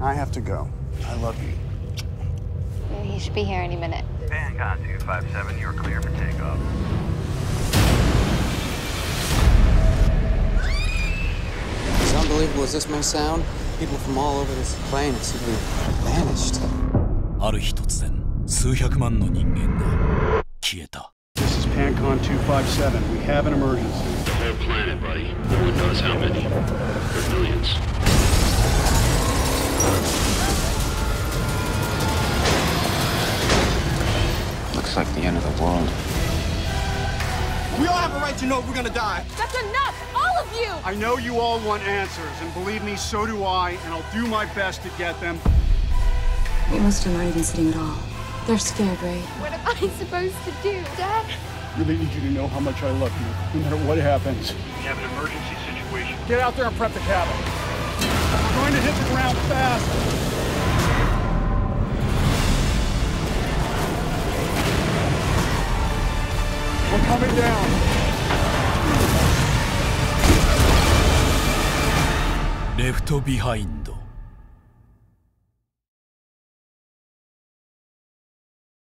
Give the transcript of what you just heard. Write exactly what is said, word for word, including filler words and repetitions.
I have to go. I love you. He should be here any minute. Pancon two five seven, you're clear for takeoff. As unbelievable as this may sound, people from all over this planet seem to have vanished. ある日突然、数百万の人間が消えた。 This is Pancon two five seven. We have an emergency. The whole planet, buddy. No one knows how many. There are millions. Looks like the end of the world. We all have a right to know if we're gonna die. That's enough! All of you! I know you all want answers, and believe me, so do I, and I'll do my best to get them. We must have not even sitting at all. They're scared, Ray. What am I supposed to do, Dad? I really need you to know how much I love you, no matter what happens. We have an emergency situation. Get out there and prep the cabin. We're going to hit the ground fast. We're coming down. Left behind.